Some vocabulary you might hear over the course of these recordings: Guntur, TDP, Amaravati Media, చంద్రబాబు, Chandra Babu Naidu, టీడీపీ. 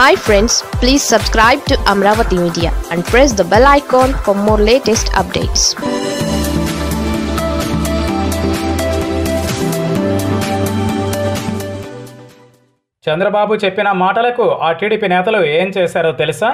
Hi friends, please subscribe to Amaravati Media and press the bell icon for more latest updates. Chandra Babu Chepina Matalaku, our TDP Natalu, Enche Sero Telsa,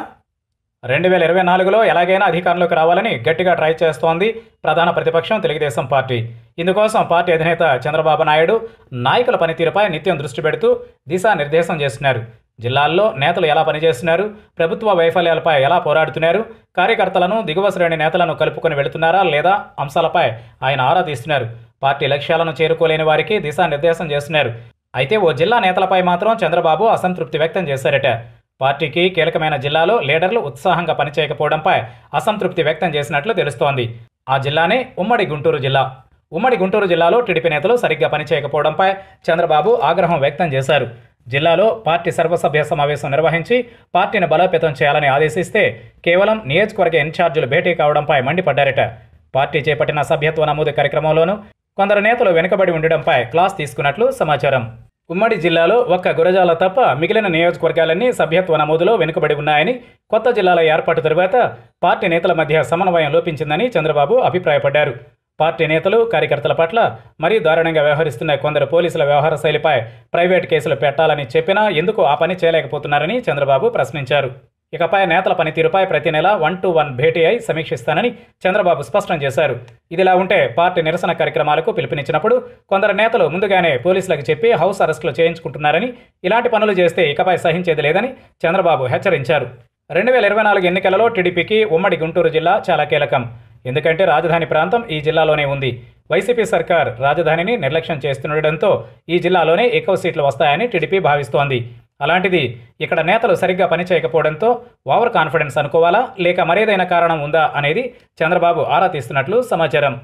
Rendivel Erven Algulo, Elagana, Hikarlo Kravalani, Gettiga Tri Chestondi, Pradana Pratipakshan, Telegation Party. In the course of party Adheneta, Chandra Babu Naidu, Naikala Panitirapai, Nityan Drustibetu, Disa Nirdesan Jesneru, Jilalo, Natalu Yala Panijesneru, Prabutwa Vaifalpai, Yala Poratuneru, Kari Kartalanu, Diguvas Ren Natalanu Kalpukan Veltunara, Leda, Amsalapai, Ainara Disneru, Party Lakshalanu Cherukoleni Variki, Disa Nirdesan Jesneru. అయితే ఓ జిల్లా నేతలపై మాత్రం చంద్రబాబు అసంతృప్తి వ్యక్తం చేశారట. పార్టీకి కీలకమైన జిల్లాలో లీడర్లు ఉత్సాహంగా పనిచేయకపోవడంపై అసంతృప్తి వ్యక్తం చేసినట్లు తెలుస్తోంది. ఆ జిల్లానే ఉమ్మడి గుంటూరు జిల్లా. ఉమ్మడి గుంటూరు జిల్లాలో టీడీపీ నేతలు సరిగ్గా పనిచేయకపోవడంపై చంద్రబాబు ఆగ్రహం వ్యక్తం చేశారు. జిల్లాలో పార్టీ సర్వసభ్య సమావేశం నిర్వహించి పార్టీని బలోపేతం చేయాలని ఆదేశిస్తే కేవలం నియోజకవర్గ ఇన్ఛార్జీలు భేటీ కావడంపై మండిపడ్డారట. పార్టీ చేపట్టిన సభ్యత్వ నమోదు కార్యక్రమంలోనూ కొందరు నేతలు వెనుకబడి ఉండడంపై క్లాస్ తీసుకున్నట్లు సమాచారం. ఉమ్మడి జిల్లాలో ఒక్క గురజాల తప్ప మిగిలిన నియోజకవర్గాలన్నీ సభ్యత్వ నమోదులో వెనుకబడి ఉన్నాయని, కొత్త జిల్లాల ఏర్పాటు తర్వాత పార్టీ నేతల మధ్య సమన్వయం లోపించిందని చంద్రబాబు అభిప్రాయపడ్డారు. పార్టీ నేతలు కార్యకర్తల పట్ల మరీ దారుణంగా వ్యవహరిస్తున్న కొందరు పోలీసుల వ్యవహార శైలిపై ప్రైవేటు కేసులు పెట్టాలని చెప్పినా ఎందుకు ఆ పని చేయలేకపోతున్నారని చంద్రబాబు ప్రశ్నించారు. ఇకపై నేతల పనితీరుపై ప్రతి నెల 1-to-1 భేటీ అయి సమీక్షిస్తానని చంద్రబాబు స్పష్టం చేశారు. ఇదిలా ఉంటే పార్టీ నిరసన కార్యక్రమాలకు పిలుపునిచ్చినప్పుడు కొందరు నేతలు ముందుగానే పోలీసులకు చెప్పి హౌస్ అరెస్టులు చేయించుకుంటున్నారని, ఇలాంటి పనులు చేస్తే ఇకపై సహించేది లేదని చంద్రబాబు హెచ్చరించారు. 2024 ఎన్నికలలో టీడీపీకి ఉమ్మడి గుంటూరు జిల్లా చాలా కీలకం. ఎందుకంటే రాజధాని ప్రాంతం ఈ జిల్లాలోనే ఉంది. వైసీపీ సర్కార్ రాజధానిని నిర్లక్ష్యం చేస్తుండటంతో ఈ జిల్లాలోనే ఎక్కువ సీట్లు వస్తాయని టీడీపీ భావిస్తోంది. అలాంటిది ఇక్కడ నేతలు సరిగ్గా పనిచేయకపోవడంతో ఓవర్ కాన్ఫిడెన్స్ అనుకోవాలా, లేక మరేదైనా కారణం ఉందా అనేది చంద్రబాబు ఆరా తీస్తున్నట్లు సమాచారం.